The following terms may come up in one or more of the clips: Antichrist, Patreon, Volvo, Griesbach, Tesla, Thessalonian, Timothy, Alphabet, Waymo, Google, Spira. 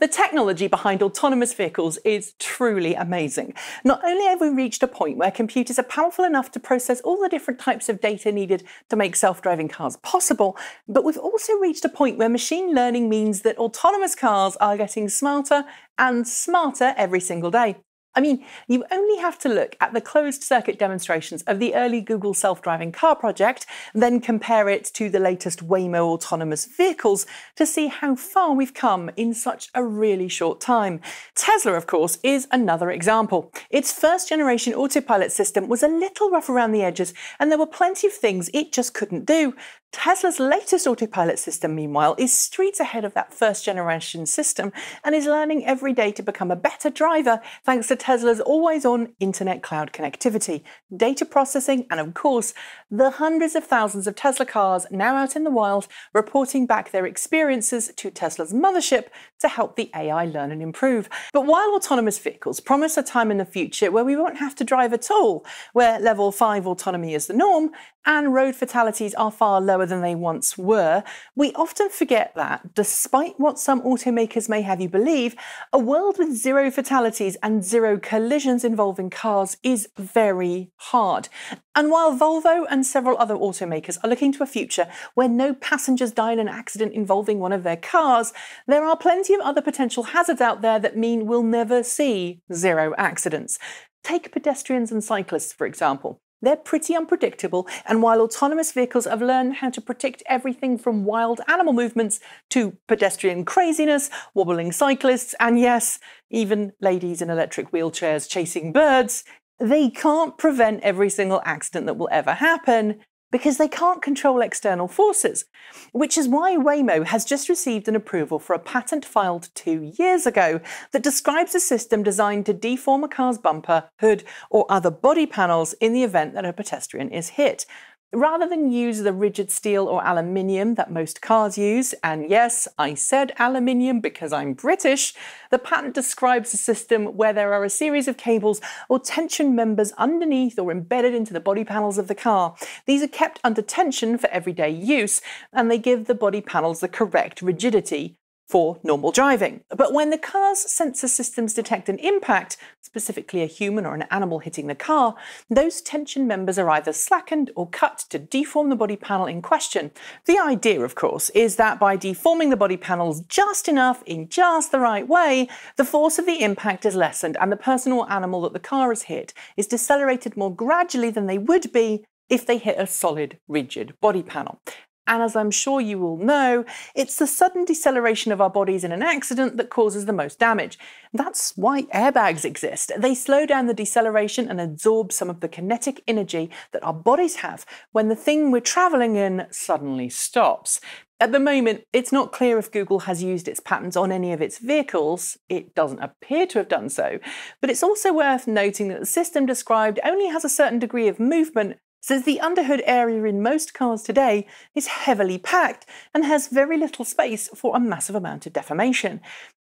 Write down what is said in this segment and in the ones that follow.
The technology behind autonomous vehicles is truly amazing. Not only have we reached a point where computers are powerful enough to process all the different types of data needed to make self-driving cars possible, but we've also reached a point where machine learning means that autonomous cars are getting smarter and smarter every single day. I mean, you only have to look at the closed-circuit demonstrations of the early Google self-driving car project, then compare it to the latest Waymo autonomous vehicles to see how far we've come in such a really short time. Tesla, of course, is another example. Its first-generation autopilot system was a little rough around the edges, and there were plenty of things it just couldn't do. Tesla's latest autopilot system, meanwhile, is streets ahead of that first-generation system and is learning every day to become a better driver thanks to Tesla's always-on internet cloud connectivity, data processing, and of course, the hundreds of thousands of Tesla cars now out in the wild reporting back their experiences to Tesla's mothership to help the AI learn and improve. But while autonomous vehicles promise a time in the future where we won't have to drive at all, where level 5 autonomy is the norm, and road fatalities are far lower than they once were, we often forget that, despite what some automakers may have you believe, a world with zero fatalities and zero collisions involving cars is very hard. And while Volvo and several other automakers are looking to a future where no passengers die in an accident involving one of their cars, there are plenty of other potential hazards out there that mean we'll never see zero accidents. Take pedestrians and cyclists, for example. They're pretty unpredictable, and while autonomous vehicles have learned how to predict everything from wild animal movements to pedestrian craziness, wobbling cyclists, and yes, even ladies in electric wheelchairs chasing birds, they can't prevent every single accident that will ever happen, because they can't control external forces, which is why Waymo has just received an approval for a patent filed 2 years ago that describes a system designed to deform a car's bumper, hood, or other body panels in the event that a pedestrian is hit. Rather than use the rigid steel or aluminium that most cars use, and yes, I said aluminium because I'm British, the patent describes a system where there are a series of cables or tension members underneath or embedded into the body panels of the car. These are kept under tension for everyday use, and they give the body panels the correct rigidity for normal driving. But when the car's sensor systems detect an impact, specifically a human or an animal hitting the car, those tension members are either slackened or cut to deform the body panel in question. The idea, of course, is that by deforming the body panels just enough in just the right way, the force of the impact is lessened and the person or animal that the car has hit is decelerated more gradually than they would be if they hit a solid, rigid body panel. And as I'm sure you all know, it's the sudden deceleration of our bodies in an accident that causes the most damage. That's why airbags exist. They slow down the deceleration and absorb some of the kinetic energy that our bodies have when the thing we're traveling in suddenly stops. At the moment, it's not clear if Google has used its patents on any of its vehicles. It doesn't appear to have done so. But it's also worth noting that the system described only has a certain degree of movement, since the underhood area in most cars today is heavily packed and has very little space for a massive amount of deformation.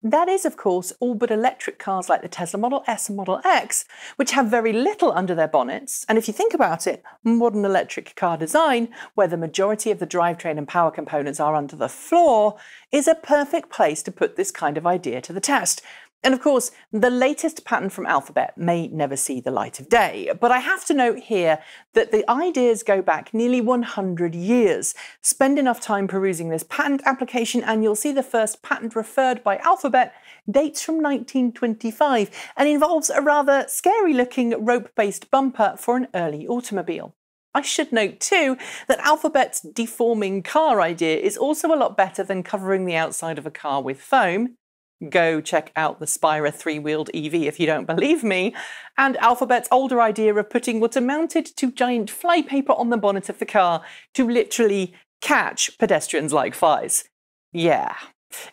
That is, of course, all but electric cars like the Tesla Model S and Model X, which have very little under their bonnets. And if you think about it, modern electric car design, where the majority of the drivetrain and power components are under the floor, is a perfect place to put this kind of idea to the test. And of course, the latest patent from Alphabet may never see the light of day, but I have to note here that the ideas go back nearly 100 years. Spend enough time perusing this patent application and you'll see the first patent referred by Alphabet dates from 1925 and involves a rather scary-looking rope-based bumper for an early automobile. I should note too that Alphabet's deforming car idea is also a lot better than covering the outside of a car with foam. Go check out the Spira three-wheeled EV if you don't believe me, and Alphabet's older idea of putting what amounted to giant flypaper on the bonnet of the car to literally catch pedestrians like flies. Yeah.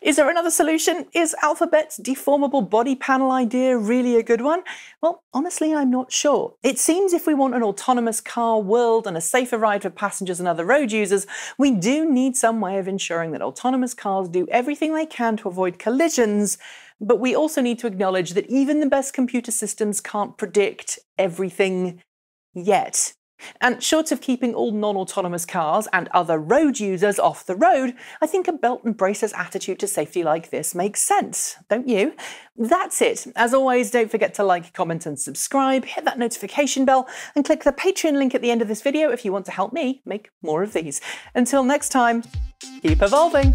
Is there another solution? Is Alphabet's deformable body panel idea really a good one? Well, honestly, I'm not sure. It seems if we want an autonomous car world and a safer ride for passengers and other road users, we do need some way of ensuring that autonomous cars do everything they can to avoid collisions. But we also need to acknowledge that even the best computer systems can't predict everything yet. And short of keeping all non-autonomous cars and other road users off the road, I think a belt and braces attitude to safety like this makes sense, don't you? That's it. As always, don't forget to like, comment and subscribe, hit that notification bell and click the Patreon link at the end of this video if you want to help me make more of these. Until next time, keep evolving!